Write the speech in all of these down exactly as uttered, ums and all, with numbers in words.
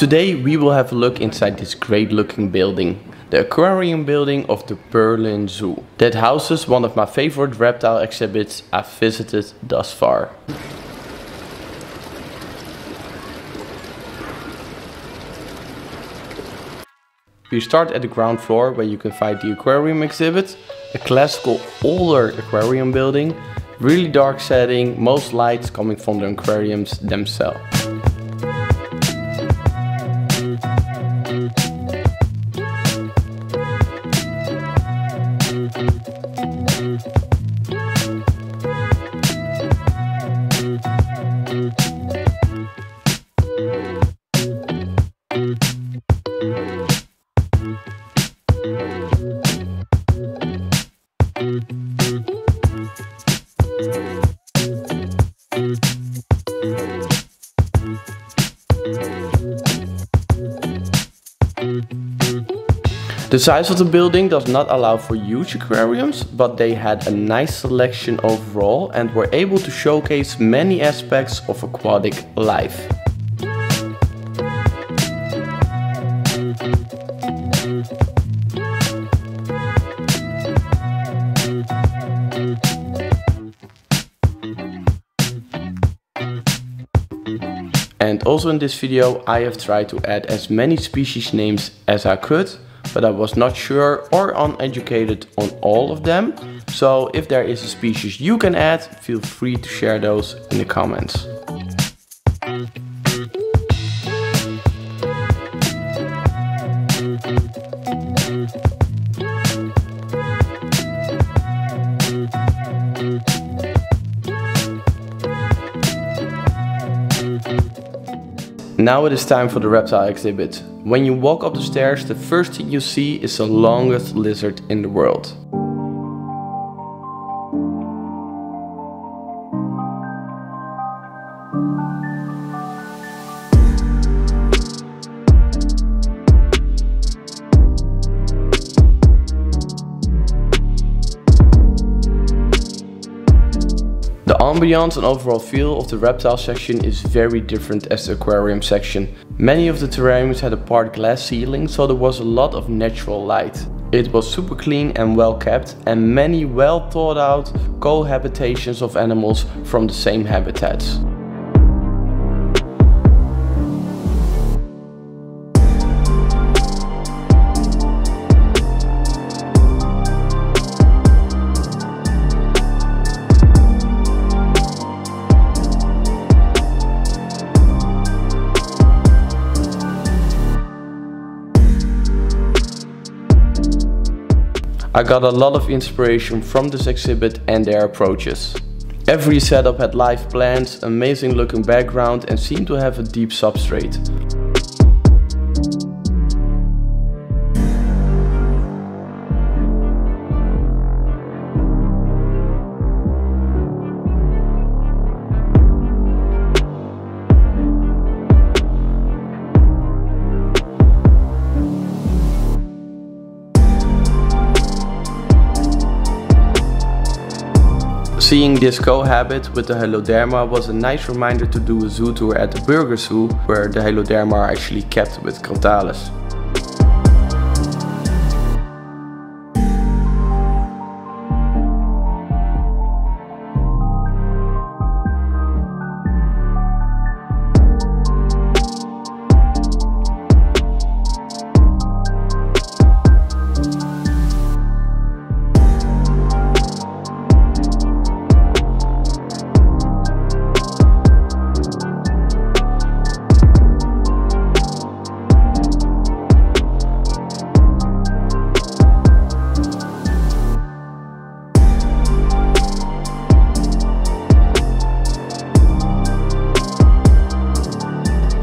Today we will have a look inside this great looking building, the aquarium building of the Berlin Zoo, that houses one of my favorite reptile exhibits I've visited thus far. We start at the ground floor where you can find the aquarium exhibit, a classical older aquarium building, really dark setting, most lights coming from the aquariums themselves. The size of the building does not allow for huge aquariums, but they had a nice selection overall and were able to showcase many aspects of aquatic life. And also in this video I have tried to add as many species names as I could, but I was not sure or uneducated on all of them. So if there is a species you can add, feel free to share those in the comments. Now it is time for the reptile exhibit. When you walk up the stairs, the first thing you see is the longest lizard in the world. The ambiance and overall feel of the reptile section is very different as the aquarium section. Many of the terrariums had a part glass ceiling, so there was a lot of natural light. It was super clean and well kept, and many well thought out cohabitations of animals from the same habitats. I got a lot of inspiration from this exhibit and their approaches. Every setup had live plants, amazing looking background, and seemed to have a deep substrate. Seeing this cohabit with the Heloderma was a nice reminder to do a zoo tour at the Burger Zoo, where the Heloderma are actually kept with Crotalus.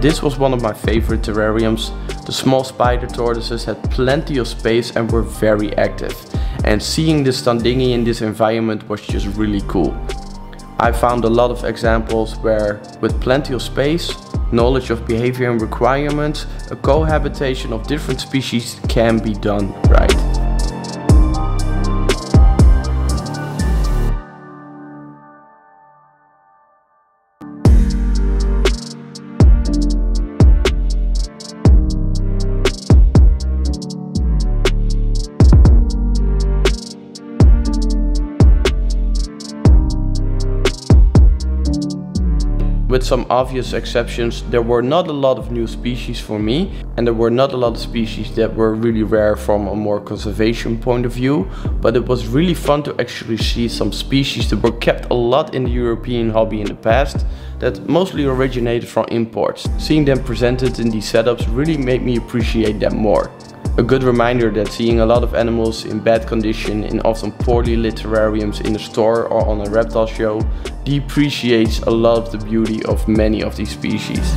This was one of my favorite terrariums. The small spider tortoises had plenty of space and were very active. And seeing the Standingi in this environment was just really cool. I found a lot of examples where, with plenty of space, knowledge of behavior and requirements, a cohabitation of different species can be done right. With some obvious exceptions, there were not a lot of new species for me, and there were not a lot of species that were really rare from a more conservation point of view, but it was really fun to actually see some species that were kept a lot in the European hobby in the past that mostly originated from imports. Seeing them presented in these setups really made me appreciate them more. A good reminder that seeing a lot of animals in bad condition in often poorly lit terrariums in a store or on a reptile show depreciates a lot of the beauty of many of these species.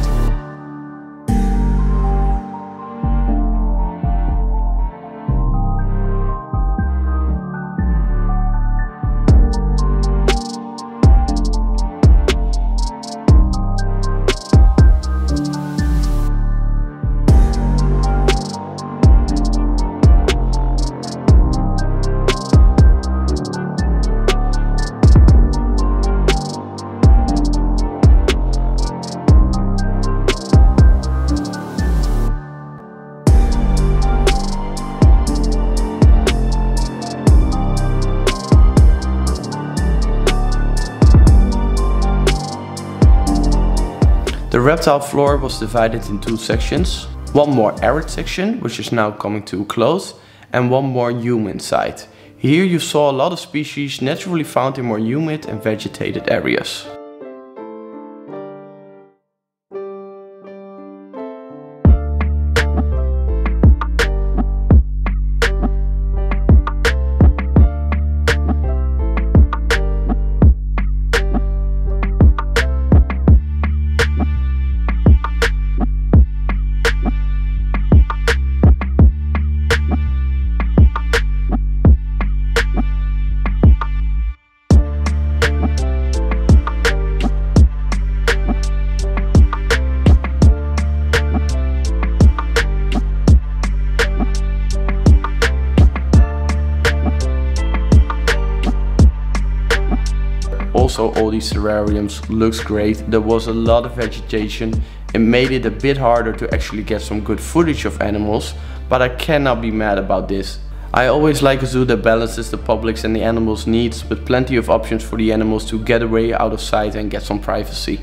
The reptile floor was divided in two sections, one more arid section, which is now coming to a close, and one more humid side. Here you saw a lot of species naturally found in more humid and vegetated areas. Also, all these terrariums looks great. There was a lot of vegetation. It made it a bit harder to actually get some good footage of animals, but I cannot be mad about this. I always like a zoo that balances the public's and the animals' needs with plenty of options for the animals to get away out of sight and get some privacy.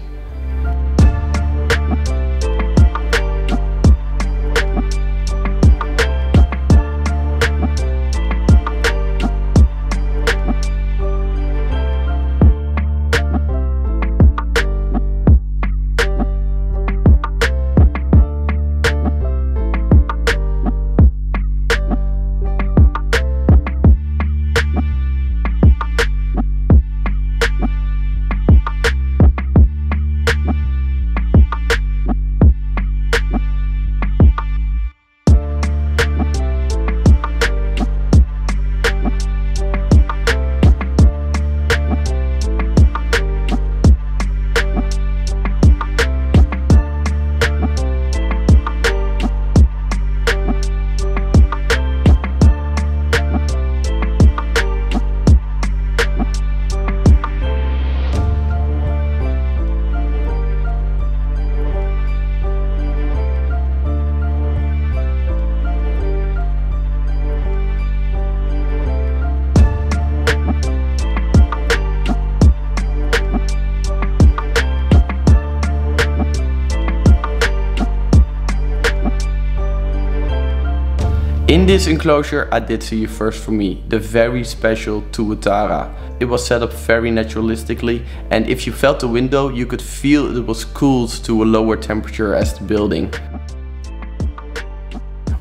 In this enclosure I did see first for me, the very special tuatara. It was set up very naturalistically, and if you felt the window you could feel it was cooled to a lower temperature as the building.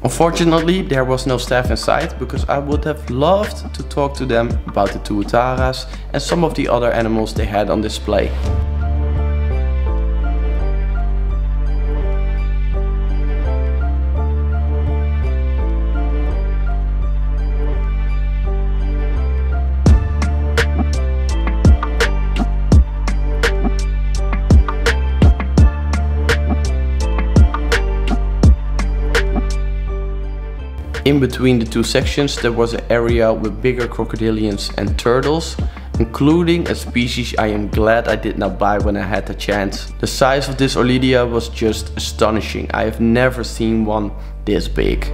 Unfortunately there was no staff in sight, because I would have loved to talk to them about the tuataras and some of the other animals they had on display. In between the two sections there was an area with bigger crocodilians and turtles, including a species I am glad I did not buy when I had the chance. The size of this Olidia was just astonishing. I have never seen one this big.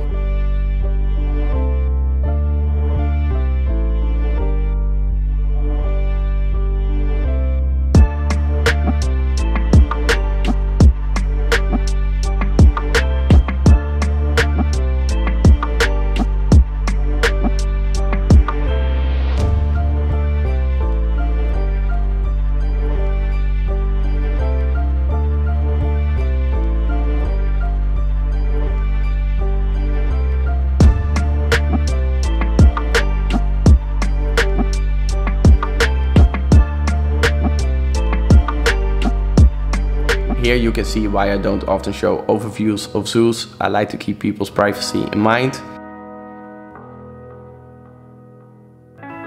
Here you can see why I don't often show overviews of zoos. I like to keep people's privacy in mind.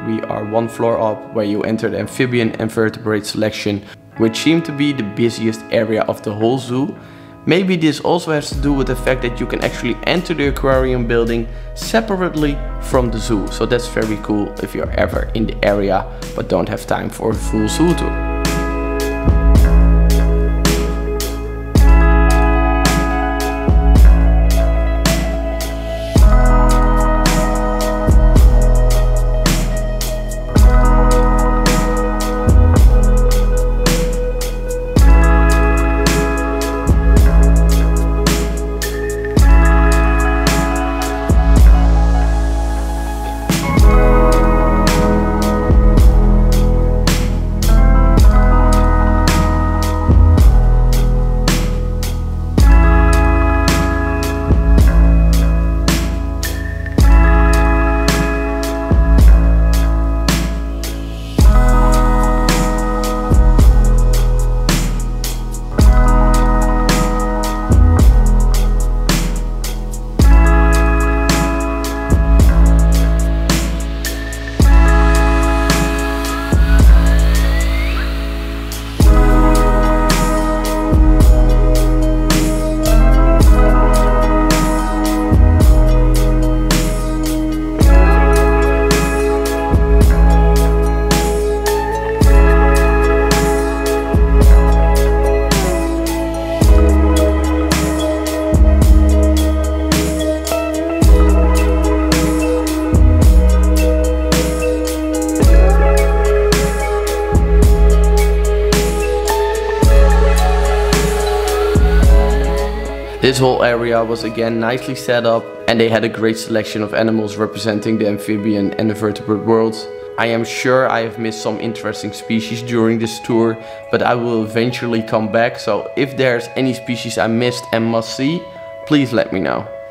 We are one floor up where you enter the amphibian and vertebrate selection, which seem to be the busiest area of the whole zoo. Maybe this also has to do with the fact that you can actually enter the aquarium building separately from the zoo. So that's very cool if you're ever in the area but don't have time for a full zoo tour. This whole area was again nicely set up and they had a great selection of animals representing the amphibian and the vertebrate worlds. I am sure I have missed some interesting species during this tour, but I will eventually come back, so if there's any species I missed and must see, please let me know.